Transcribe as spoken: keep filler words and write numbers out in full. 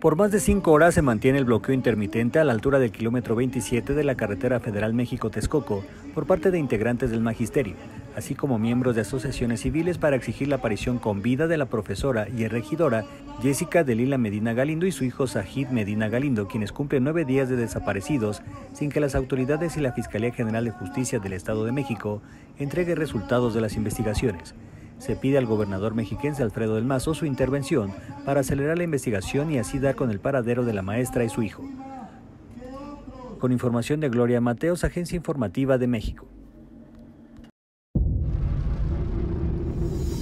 Por más de cinco horas se mantiene el bloqueo intermitente a la altura del kilómetro veintisiete de la carretera federal México-Texcoco por parte de integrantes del magisterio, así como miembros de asociaciones civiles para exigir la aparición con vida de la profesora y regidora Jessica Delilah Medina Galindo y su hijo Zahid Medina Galindo, quienes cumplen nueve días de desaparecidos sin que las autoridades y la Fiscalía General de Justicia del Estado de México entreguen resultados de las investigaciones. Se pide al gobernador mexiquense Alfredo del Mazo su intervención para acelerar la investigación y así dar con el paradero de la maestra y su hijo. Con información de Gloria Mateos, Agencia Informativa de México.